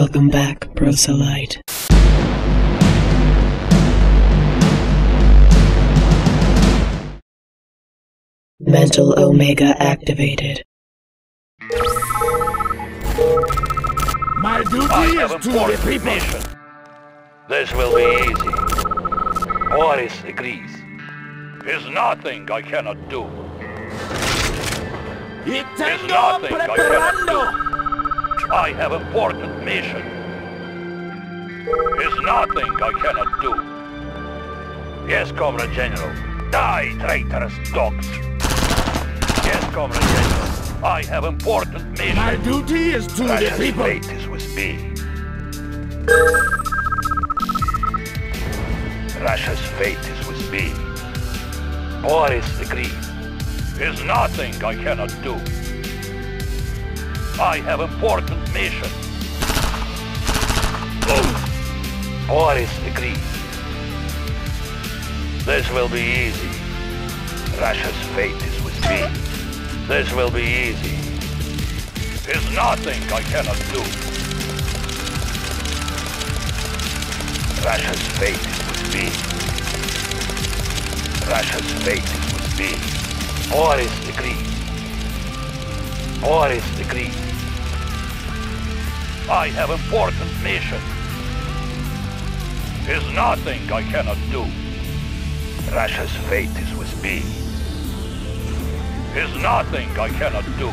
Welcome back, proselyte. Mental Omega activated. My duty is to the people. This will be easy. Boris agrees. There's nothing I cannot do. There's nothing I cannot do. I have important mission. There's nothing I cannot do. Yes, Comrade General. Die, traitorous dogs. Yes, Comrade General. I have important mission. My duty is to the people. Fate is with me. Russia's fate is with me. Boris agrees. There's nothing I cannot do. I have important mission. Boris agrees. This will be easy. Russia's fate is with me. This will be easy. There's nothing I cannot do. Russia's fate is with me. Russia's fate is with me. Boris agrees. Boris agrees. I have important mission. There's nothing I cannot do. Russia's fate is with me. There's nothing I cannot do.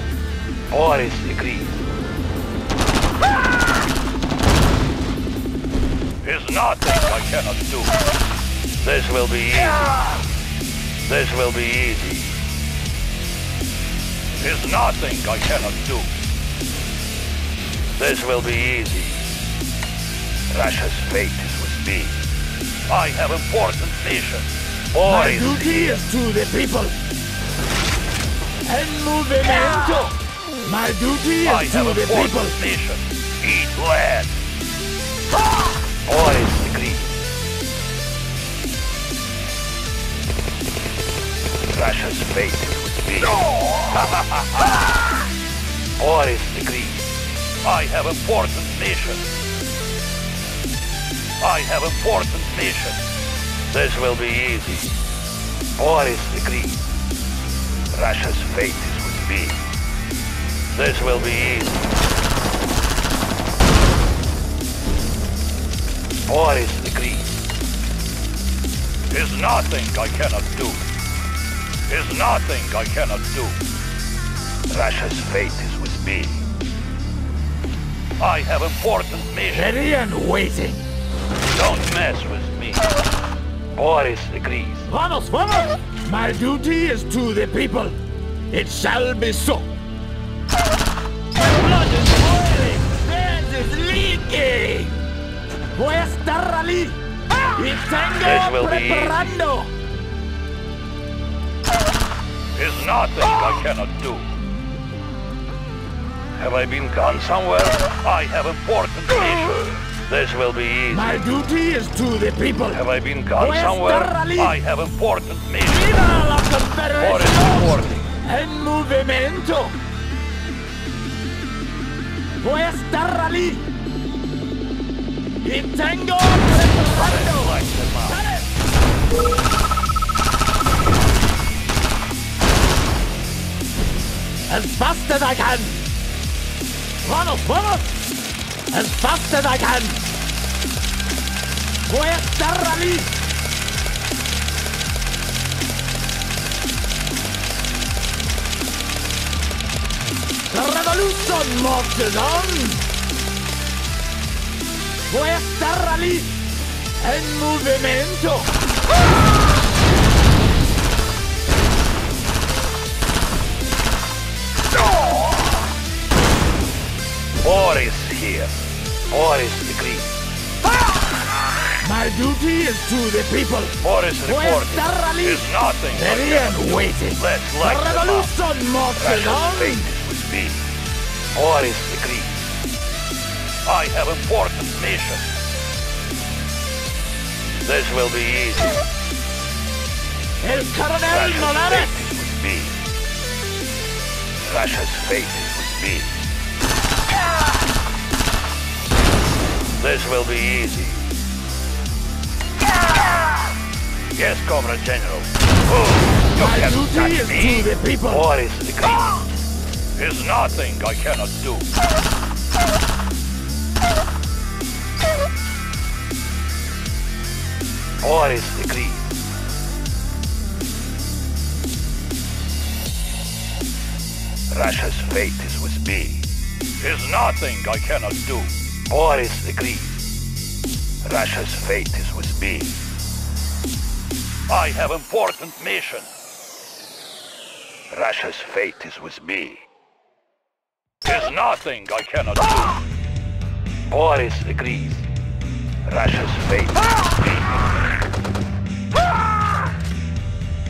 Boris agrees. There's nothing I cannot do. This will be easy. This will be easy. There's nothing I cannot do. This will be easy. Russia's fate is with me. I have important mission. My duty is to the people. El movimiento. My duty is to the people. Mission. Eat lead. Boris agrees. Russia's fate is with me. Boris agrees. I have important mission. I have important mission. This will be easy. Boris agrees. Russia's fate is with me. This will be easy. Boris agrees. There's nothing I cannot do. There's nothing I cannot do. Russia's fate is with me. I have important mission. Ready and waiting. Don't mess with me. Boris agrees. Vamos, vamos! My duty is to the people. It shall be so. My blood is boiling. Blood is leaking. Pues Darali, y tengo preparando. There's nothing I cannot do. Have I been gone somewhere? I have important mission. This will be easy. My duty is to the people. Have I been gone somewhere? I have important mission. Viva la Confederación en movimiento. Pues Darali. It tango! As fast as I can! Vamos, vamos! As fast as I can! Voy a estar allí! The revolution marches on! Voy a estar allí en movimiento. Boris here. Boris agrees. My duty is to the people. Boris reporting. There's nothing. Ready and waiting. Let's light the revolution marches on. Boris agrees. I have important mission. This will be easy. El Coronel Morales! Russia's fate is with me. This will be easy. Yes, Comrade General. Oh, you cannot touch me. The people. Boris, the king. There's nothing I cannot do. Boris, the king. Russia's fate is with me. There's nothing I cannot do. Boris agrees. Russia's fate is with me. I have important mission. Russia's fate is with me. There's nothing I cannot do. Boris agrees. Russia's fate is with me.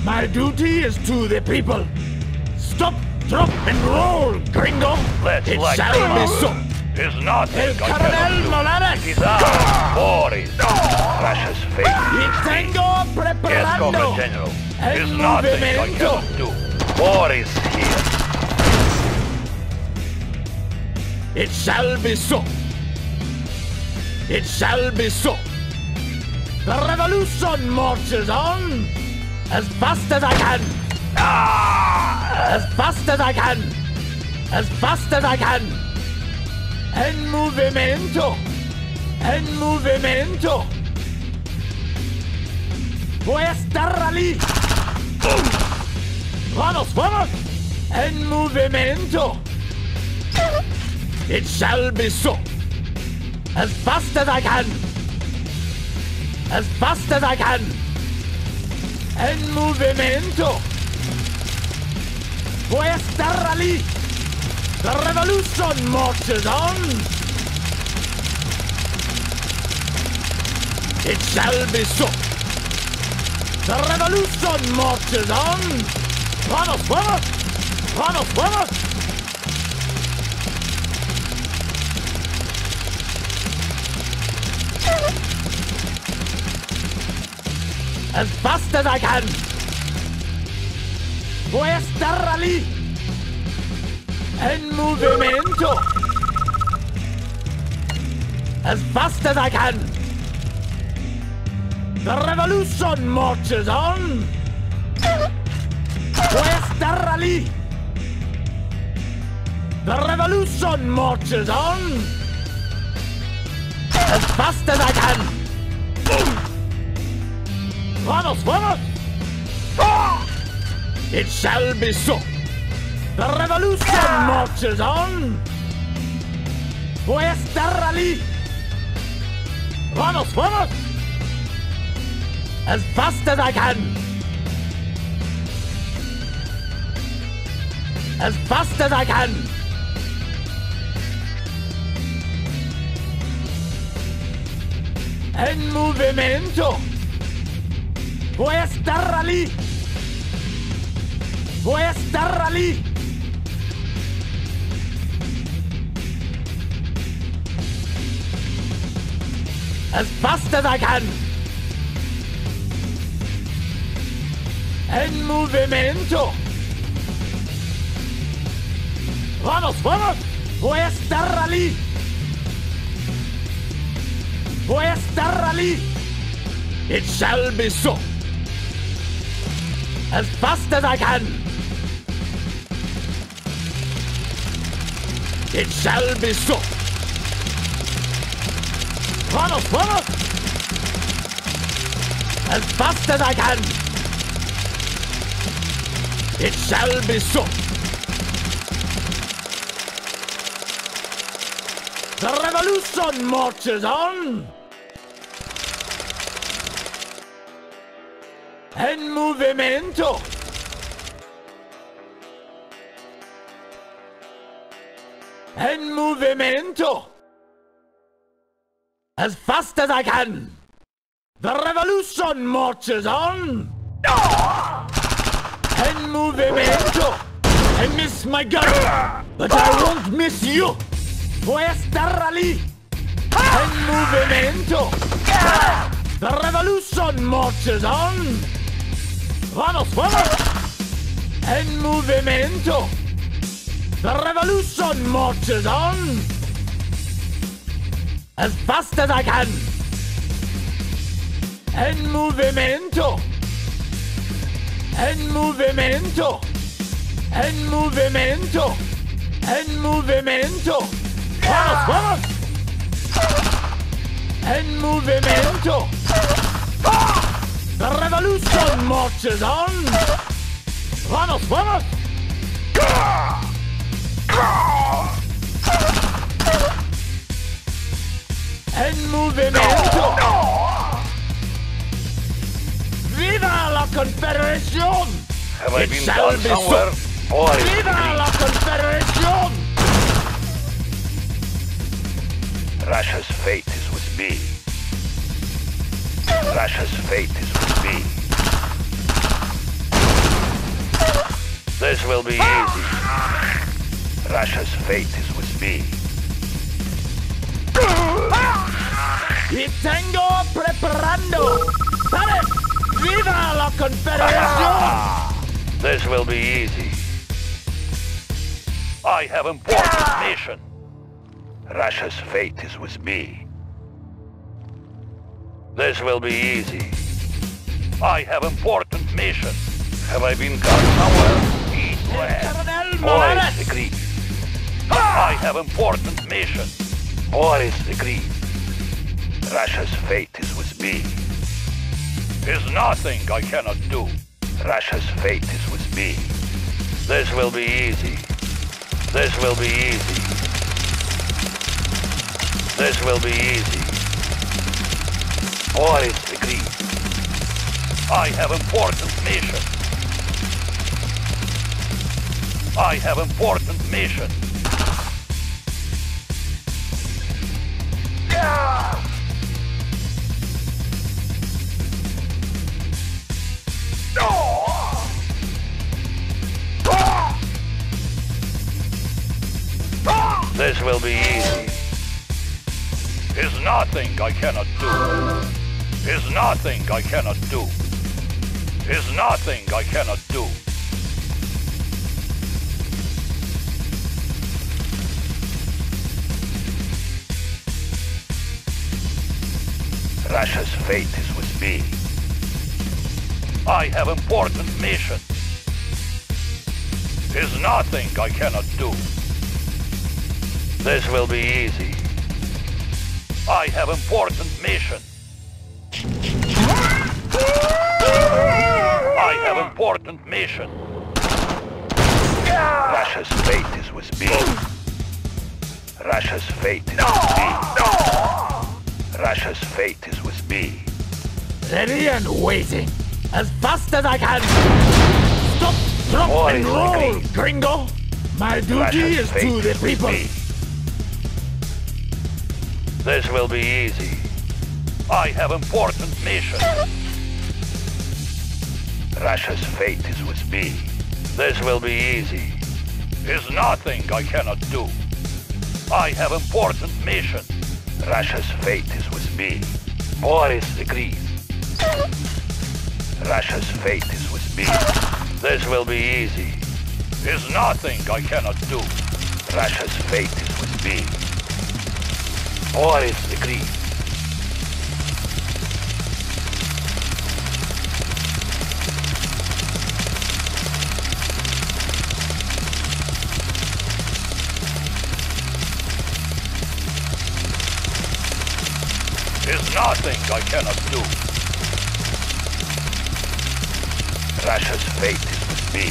My duty is to the people. Stop, drop, and roll, gringo. Let's it like shall be so. Is not El Coronel Morales! He's out! Boris! Russia's fate! Tengo preparando! Yes, General! Is not thing I cannot do! Boris here! It shall be so! It shall be so! The revolution marches on! As fast as I can! As fast as I can! As fast as I can! En movimento! En movimento! Pues Darali! Vamos, vamos! En movimento! It shall be so! As fast as I can! As fast as I can! En movimento! Pues Darali! The revolution marches on! It shall be so! The revolution marches on! Vamos, vamos! Vamos, vamos! As fast as I can! Pues Darali! En movimento! As fast as I can! The revolution marches on! Pues Darali! The revolution marches on! As fast as I can! Vamos, vamos! It shall be so! The revolution marches on! Pues Darali! Vamos, vamos! As fast as I can! As fast as I can! En movimiento! Pues Darali! Pues Darali! As fast as I can! En movimiento! Vamos, vamos! Pues Darali! Pues Darali! It shall be so! As fast as I can! It shall be so! Vamos, vamos! As fast as I can! It shall be so! The revolution marches on! En movimento! En movimento! As fast as I can! The revolution marches on! En movimento! I miss my gun! But I won't miss you! Pues Darali! En movimento! The revolution marches on! Vamos, vamos! En movimento! The revolution marches on! as fast as I can en movimento, en movimento, en movimento, en movimento. Vamos, vamos. En movimento. The revolution marches on. Vamos, vamos. En movimiento. Viva la Confederación! Have I been down somewhere? Or viva la Confederación! Russia's fate is with me. Russia's fate is with me. This will be easy. Russia's fate is with me. Y tengo preparando. ¡Dale! Viva la Confederación! This will be easy. I have important mission. Russia's fate is with me. This will be easy. I have important mission. Have I been caught somewhere? East, west. Boris agreed. I have important mission. Boris agreed. Russia's fate is with me. There's nothing I cannot do. Russia's fate is with me. This will be easy. This will be easy. This will be easy. Boris agreed. I have important mission. I have important mission. Yeah! This will be easy. There's nothing I cannot do. There's nothing I cannot do. There's nothing I cannot do. Russia's fate is with me. I have important mission. There's nothing I cannot do. This will be easy. I have important mission. I have important mission. Russia's fate is with me. Russia's fate is with me. Russia's fate is with me. Ready and waiting. As fast as I can. Stop, drop, and roll, gringo. My duty is to the people. This will be easy. I have important mission. Russia's fate is with me. This will be easy. There's nothing I cannot do. I have important mission. Russia's fate is with me. Boris agrees. Russia's fate is with me. This will be easy. There's nothing I cannot do. Russia's fate is with me. Boris agrees. There's nothing I cannot do. Russia's fate is with me.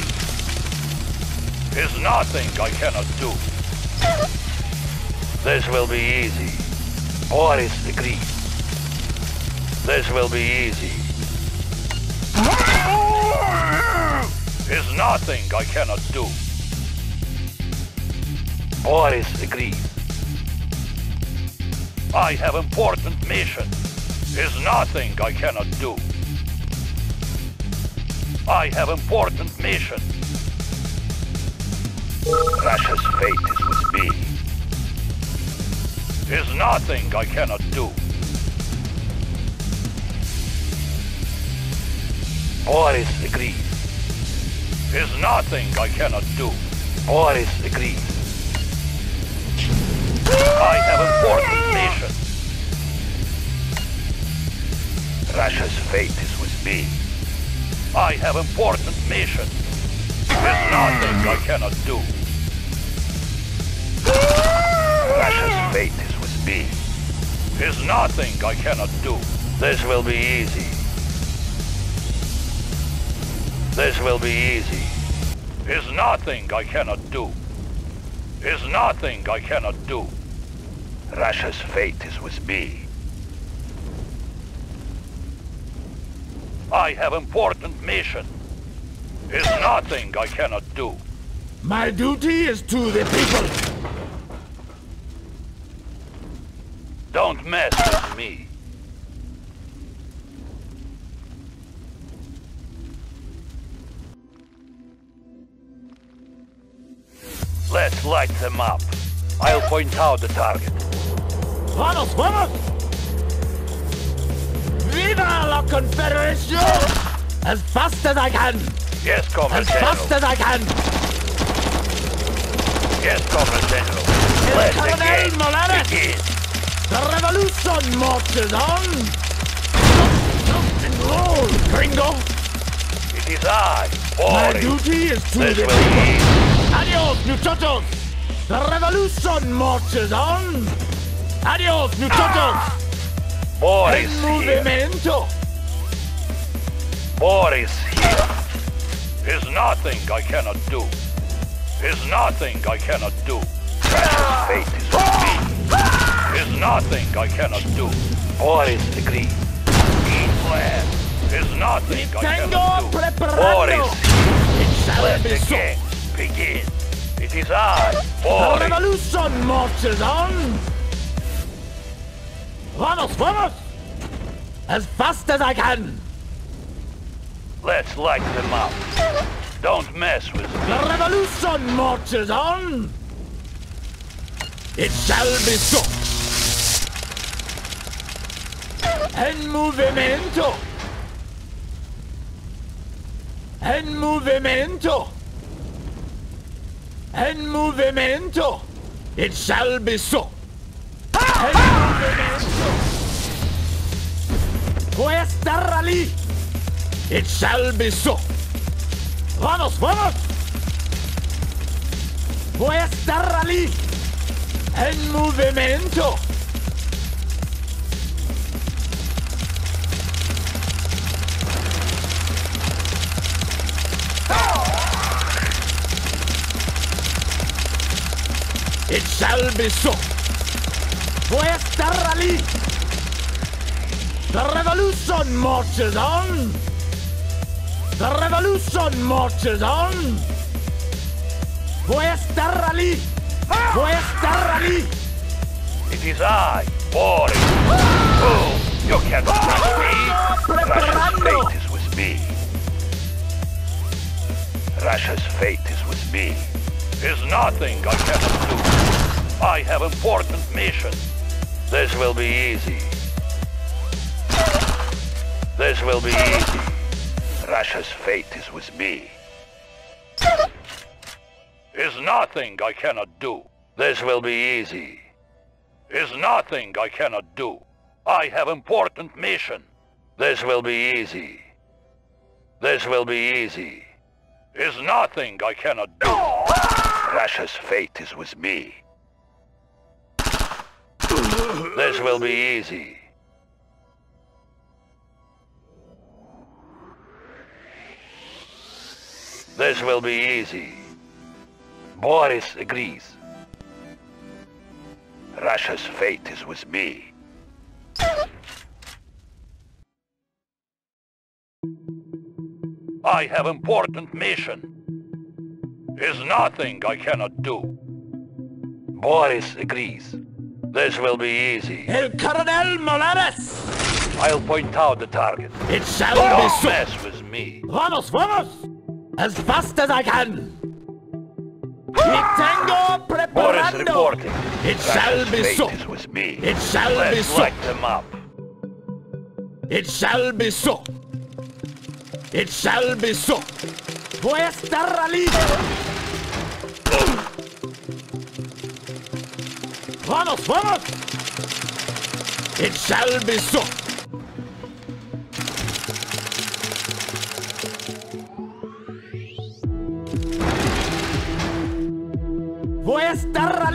There's nothing I cannot do. This will be easy. Boris agrees. This will be easy. There's nothing I cannot do. Boris agrees. I have important mission. There's nothing I cannot do. I have important mission. Russia's fate is with me. There's nothing I cannot do. Boris agrees. There's nothing I cannot do. Boris agrees. I have important mission. me. I have important missions. There's nothing I cannot do. Russia's fate is with me. There's nothing I cannot do. This will be easy. This will be easy. There's nothing I cannot do. There's nothing I cannot do. Russia's fate is with me. I have important mission. There's nothing I cannot do. My duty is to the people. Don't mess with me. Let's light them up. I'll point out the target. Vamos, vamos! Viva la Confederation! As fast as I can! Yes, Comrade General. As fast as I can! Yes, Comrade General. El Coronel Morales! The revolution marches on! Jump and roll, gringo! It is I, Boris. My duty is to the people. Adios, muchachos! The revolution marches on! Adios, muchachos! Boris here! Boris here! There's nothing I cannot do! There's nothing I cannot do! Russia's fate is with me! There's nothing I cannot do! Boris agrees! He plans! There's nothing I cannot do! Boris here! Let the game begin! It is I, Boris! The revolution marches on! Vamos, vamos! As fast as I can! Let's light them up. Don't mess with me. The revolution marches on! It shall be so! En movimento! En movimento! En movimento! It shall be so! En movimento! Pues Darali! It shall be so! Vamos, vamos! Pues Darali! En movimento! It shall be so. Pues Darali! The revolution marches on! The revolution marches on! Pues Darali! Pues Darali! It is I, Boris! Oh, you can't touch me! Russia's fate is with me! Russia's fate is with me! There's nothing I cannot do! I have important mission. This will be easy. This will be easy. Russia's fate is with me. There's nothing I cannot do. This will be easy. There's nothing I cannot do. I have important mission. This will be easy. This will be easy. There's nothing I cannot do. Russia's fate is with me. This will be easy. This will be easy. Boris agrees. Russia's fate is with me. I have important mission. There's nothing I cannot do. Boris agrees. This will be easy. El Coronel Morales! I'll point out the target. It shall be so. Don't mess with me. Vamos, vamos! As fast as I can! Mi tengo preparando! Boris reporting. It shall be so. Russia's fate is with me. It shall be so. Let's light them up. It shall be so. It shall be so. Voy a estar libre. Vamos, vamos! It shall be so!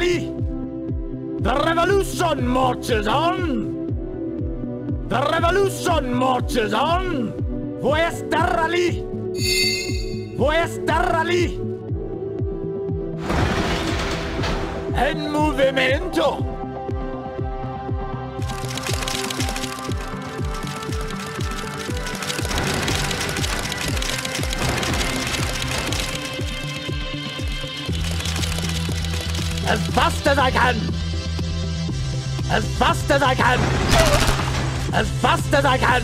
happy? The revolution marches on! The revolution marches on! Pues Darali! Pues Darali! En movimiento! As fast as I can! As fast as I can! As fast as I can!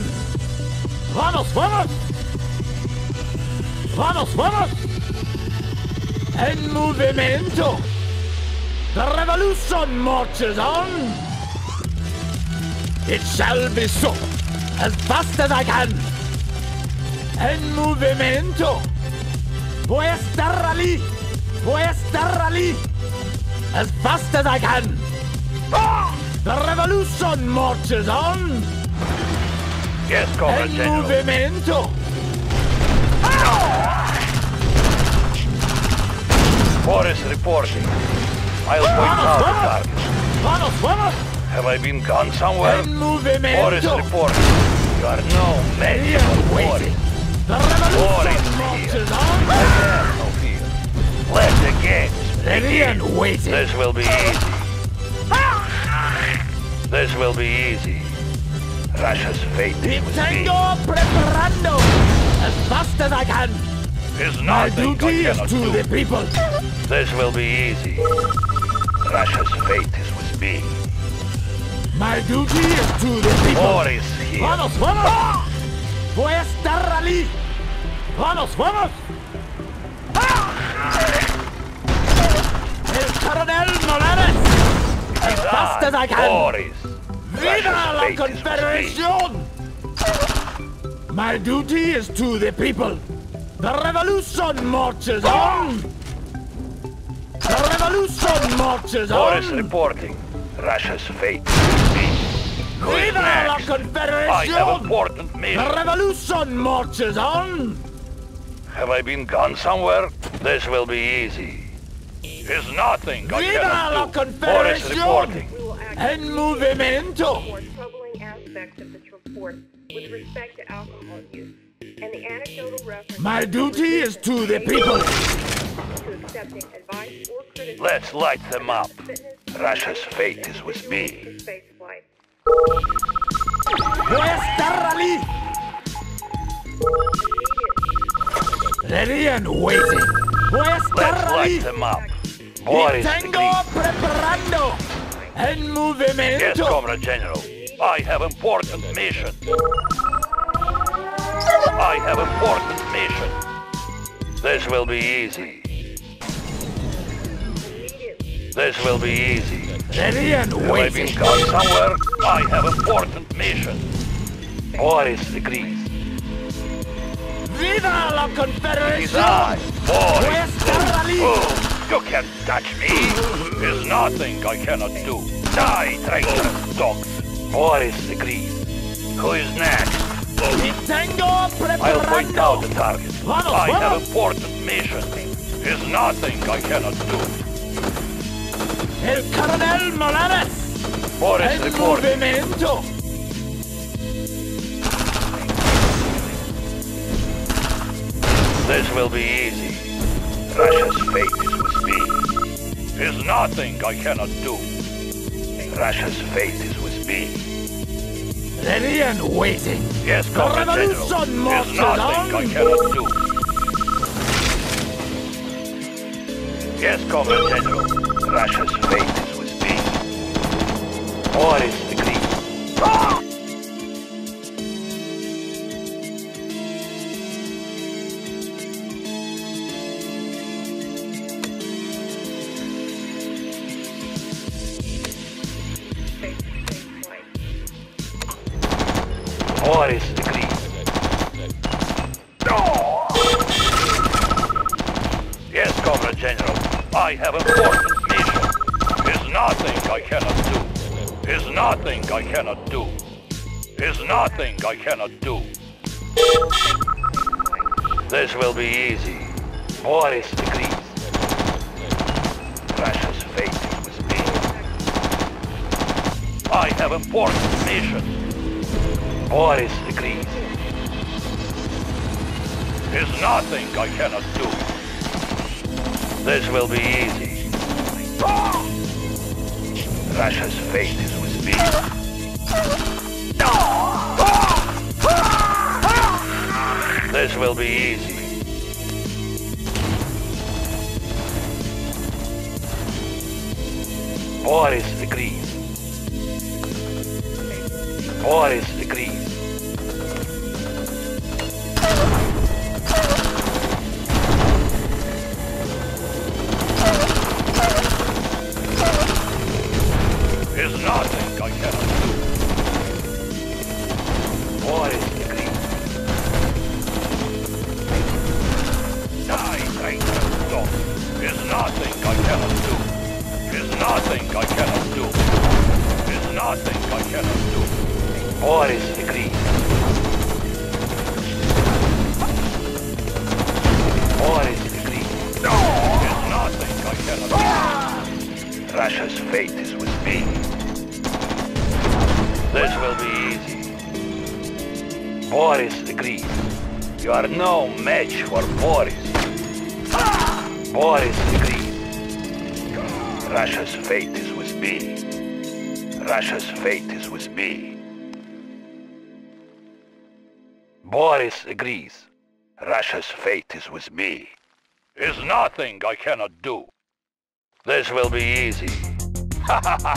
Vamos, vamos! Vamos, vamos! En movimiento! The revolution marches on! It shall be so! As fast as I can! En movimiento! Voy a estar allí! Voy a estar allí! As fast as I can! Ah! The revolution marches on! Yes, Corporal General. En movimiento! Ah! Boris reporting. I'll point out the target. Vamos, vamos! Have I been gone somewhere? En movimiento! Boris reporting. You are no man for Boris. The revolution marches on! Have no fear. Let the games. This will be easy. This will be easy. Russia's fate is with me. Preparando! As fast as I can! There's nothing I cannot do. The people. This will be easy. Russia's fate is with me. My duty is to the people. War is here. Vamos, vamos! Voy a estar allí! Vamos, vamos! Coronel Morales! As fast as I can! Boris! Viva la Confederation! My duty is to the people! The revolution marches on! The revolution marches on! Boris reporting. Russia's fate is me. Viva la Confederation! I have important mission. The revolution marches on! Have I been gone somewhere? This will be easy. There's nothing I cannot do. Boris reporting. En movimiento. Troubling aspects of this report with respect to alcohol use and the anecdotal reference. My duty is to the people. To accepting advice or criticism. Let's light them up. Russia's fate is with me. Ready and waiting. Let's light them up. Boris, preparando en movimiento. Yes, Comrade General. I have important mission. I have important mission. This will be easy. This will be easy. Have I been gone somewhere? I have important mission. Boris agrees. Viva la Confederation! Boris! You can't touch me! There's nothing I cannot do! Die, traitor dog! Boris agrees. Who is next? I'll point out the target. I have important mission. There's nothing I cannot do. El Coronel Morales! Boris reporting. This will be easy. Russia's fate is with me. There's nothing I cannot do. Russia's fate is with me. Ready and waiting. Yes, Comrade General. There's nothing I cannot do. Yes, Comrade General. Russia's fate is with me. Boris agrees. Ah! Boris agrees. No! Yes, Comrade General. I have important mission. There's nothing I cannot do. There's nothing I cannot do. There's nothing I cannot do. This will be easy. Boris agrees. Russia's fate is I have important mission. Boris agrees. There's nothing I cannot do. This will be easy. Russia's fate is with me. This will be easy. Boris agrees. Boris agrees. There's nothing I cannot do. Boris agrees. I can't stop. There's nothing I cannot do. Nothing I cannot do. There's nothing I cannot do. Boris agrees. Boris agrees. No! There's nothing I cannot do. Russia's fate is with me. This will be easy. Boris agrees. You are no match for Boris. Boris agrees. Russia's fate is with me. Russia's fate is with me. Boris agrees. Russia's fate is with me. There's nothing I cannot do. This will be easy. Ha ha ha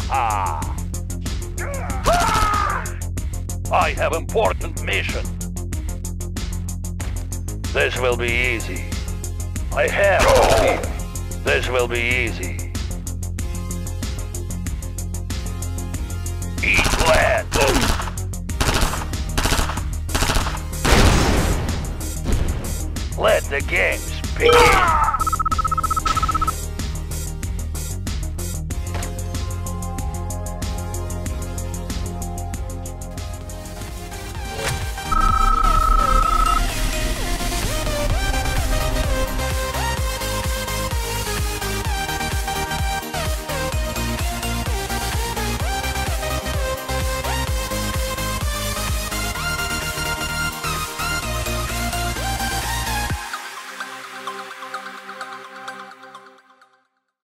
ha! I have important mission. This will be easy. I have fear. This will be easy. Glad. Let the games begin.